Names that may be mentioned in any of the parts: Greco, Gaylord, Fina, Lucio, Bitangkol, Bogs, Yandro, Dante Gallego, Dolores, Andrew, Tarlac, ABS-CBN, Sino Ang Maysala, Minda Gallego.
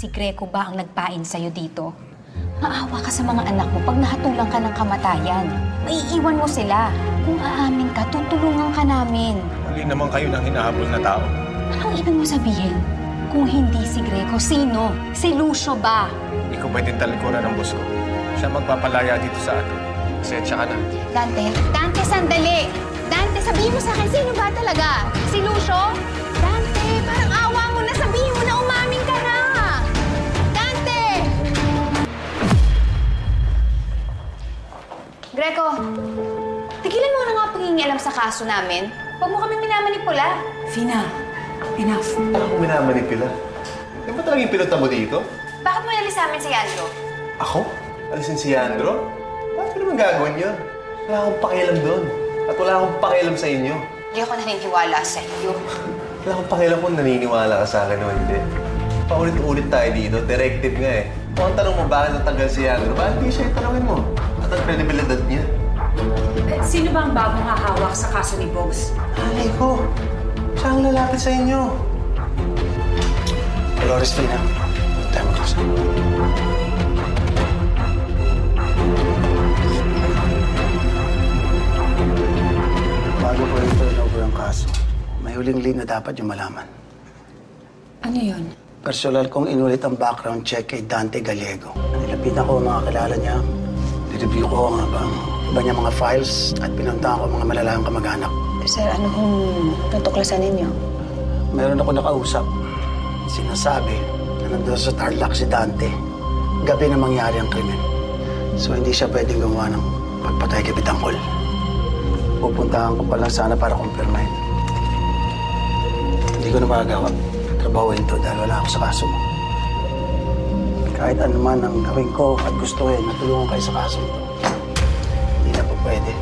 si Greco ba ang nagpain sa'yo dito? Maawa ka sa mga anak mo pag nahatulang ka ng kamatayan. Maiiwan mo sila. Kung aamin ka, tutulungan ka namin. Huli naman kayo ng hinahabol na tao. Anong ibig mo sabihin? Kung hindi si Greco, sino? Si Lucio ba? Hindi ko pwedeng talikuran ang boss ko. Siya magpapalaya dito sa atin. Setsya ka na. Dante! Dante, sandali! Dante, sabihin mo sa akin, sino ba talaga? Si Lucio? Dante, parang awa mo na, sabihin mo na umamin ka na! Dante! Greco, tigilan mo na nga pangingialam sa kaso namin. Huwag mo kami minamanipula. Fina, enough. Ako minamanipula? Di ba talagang pinunta mo dito? Bakit mo inalis namin si Yandro? Ako? Alisin si Yandro? Bakit ko naman gagawin yun? Wala akong pakialam doon. At wala akong pakialam sa inyo. Hindi ako naniniwala sa inyo. Wala akong pakialam kung naniniwala ka sa akin o hindi. Paulit-ulit tayo dito. Directive nga eh. Kung ang tanong mo bakit natanggal si Andrew, bakit hindi siya itanongin mo? At ang credibilidad niya. Sino ba ang bagong hahawak sa kaso ni Bogs? Alay ko. Siya ang lalapit sa inyo. Dolores, Fina. Huwag tayo magkasama. Bago ko yung turnover ang kaso, may huling lead na dapat yung malaman. Ano yun? Personal kong inulit ang background check kay Dante Gallego. Nilapitan ko ang mga kilala niya. Nireview ko ang iba niya mga files at pinuntahan ko ang mga malalayang kamag-anak. Sir, ano kung natuklasan ninyo? Meron ako nakausap. Sinasabi na nandun sa Tarlac si Dante. Gabi na mangyari ang krimen. So hindi siya pwedeng gumawa ng pagpatay kay Bitangkol. Pupuntahan ko pa lang sana para kumpirmahin. Hindi ko na magagawa. Trabahuin ito dahil wala ako sa kaso mo. Kahit anuman ang gawin ko at gustuhin, natulungan kayo sa kaso ito. Hindi na po pwede.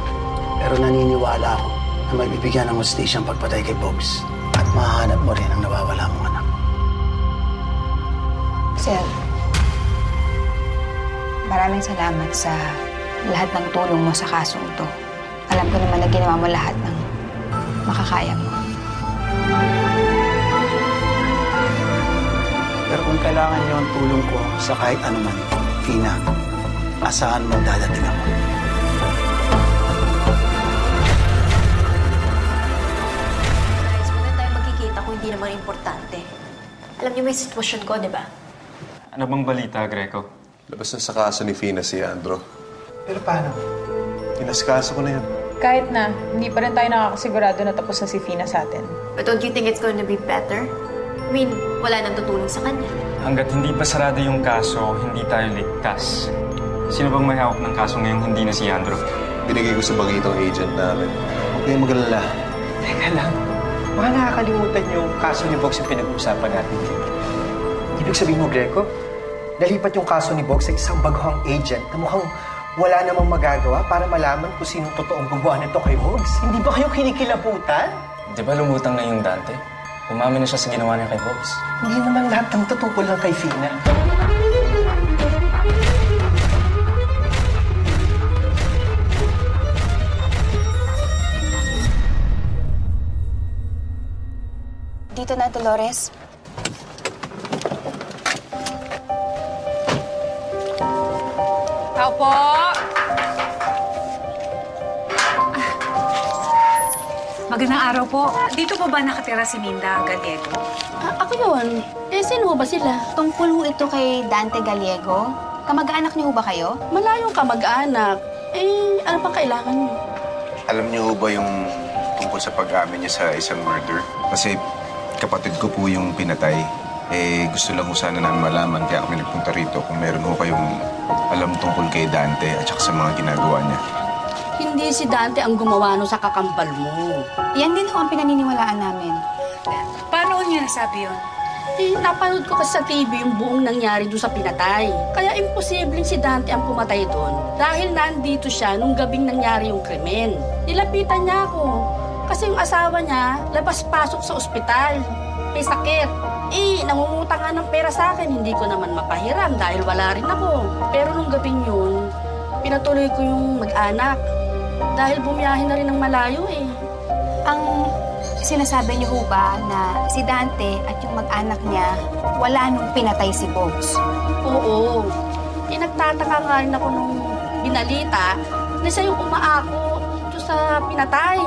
Pero naniniwala ako na may bibigyan ng hustisya ang pagpatay kay Bogs. At mahanap mo rin ang nawawala mong anak. Sir, maraming salamat sa lahat ng tulong mo sa kaso ito. Alam ko naman na ginawa mo lahat ng makakaya mo. Pero kung kailangan niyo ang tulong ko sa kahit anuman, Fina, asahan mo dadating ako. Guys, muna tayo magkikita kung hindi naman importante. Alam niyo may sitwasyon ko, di ba? Ano bang balita, Greco? Labas na sa kaso ni Fina si Andrew. Pero paano? Inaskaso ko na yan. Kahit na, hindi pa rin tayo nakakasigurado na tapos na si Fina sa atin. But don't you think it's going to be better? I mean, wala nang tutulong sa kanya. Hanggat hindi pa sarado yung kaso, hindi tayo ligtas. Sino bang may hawak ng kaso ngayong hindi na si Andrew? Binigay ko sa bagay itong agent namin. Huwag kayong mag-alala. Teka lang, baka nakakalimutan yung kaso ni Bogs yung pinag-uusapan natin. Ibig sabihin mo, Greco, nalipat yung kaso ni Bogs sa isang baguhang agent na mukhang wala namang magagawa para malaman kung sinong totoong guguan nito kay Bogs. Hindi ba kayo kinikilabutan? Di ba lumutang na yung Dante? Umamin na siya sa ginawa niya kay Bogs. Hindi naman lahat ng tutungkol lang kay Fina. Dito na, Dolores. Tao po! Magandang araw po. Dito po ba nakatira si Minda Gallego? Ako yun. Eh, sino ba sila? Tungkol ho ito kay Dante Gallego? Kamag-anak niyo ba kayo? Malayong kamag-anak. Eh, ano pa kailangan niyo? Alam niyo ba yung tungkol sa pag-amin niya sa isang murder? Kasi kapatid ko po yung pinatay. Eh, gusto lang ko sana namin malaman kaya kami nagpunta rito kung meron ho kayong alam tungkol kay Dante at saka sa mga ginagawa niya. Hindi si Dante ang gumawa nun sa kakampal mo. Yan din ho ang pinaniniwalaan namin. Paano niya nasabi yun? Eh, napanood ko kasi sa TV yung buong nangyari doon sa pinatay. Kaya imposibleng si Dante ang pumatay doon. Dahil nandito siya nung gabing nangyari yung krimen. Nilapitan niya ako. Kasi yung asawa niya, labas-pasok sa ospital. May sakit. Eh, nangungutang nga ng pera sa akin. Hindi ko naman mapahiram dahil wala rin ako. Pero nung gabing yun, pinatuloy ko yung mag-anak. Dahil bumiyahin na rin ng malayo eh. Ang Sinasabi niyo ho ba na si Dante at yung mag-anak niya wala nung pinatay si Bogs? Oo. Eh, nagtataka nga rin ako nung binalita na siya yung umaako dito sa pinatay.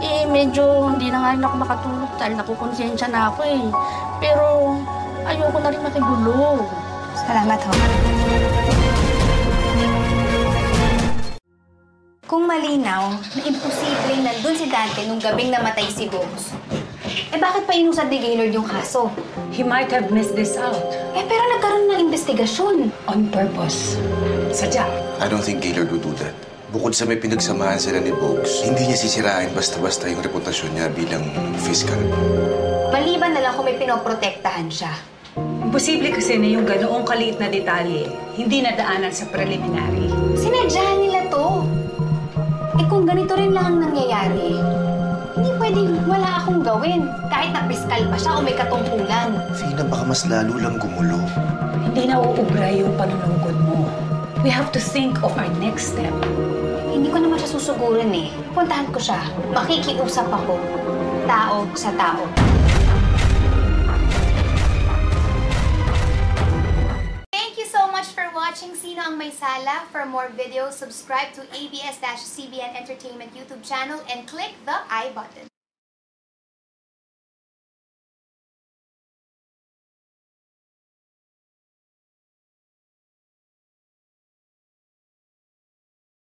Eh, medyo hindi na nga rin ako makatulog dahil nakukonsensya na ako eh. Pero ayoko na rin makigulo. Salamat ho. Kung malinaw na imposible nandun si Dante nung gabing namatay si Bogs, eh bakit pa inusad ni Gaylord yung kaso? He might have missed this out. Eh pero nagkaroon ng investigasyon. On purpose. Sadya. I don't think Gaylord would do that. Bukod sa may pinagsamahan sila ni Bogs, hindi niya sisirain basta-basta yung reputasyon niya bilang fiscal. Maliban na lang kung may pinoprotektahan siya. Imposible kasi na yung ganoong kaliit na detalye hindi nadaanan sa preliminary. Sinadyahan nila to. Eh kung ganito rin lang ang nangyayari, hindi pwedeng wala akong gawin. Kahit na piskal pa siya o may katungkulan. Fina, baka mas lalo lang gumulo. Hindi na uubra yung panunungkod mo. We have to think of our next step. Hindi ko naman siya susugurin eh. Puntahan ko siya. Makikiusap ako. Tao sa tao. Sino Ang Maysala. For more videos, subscribe to ABS-CBN Entertainment YouTube channel and click the I button.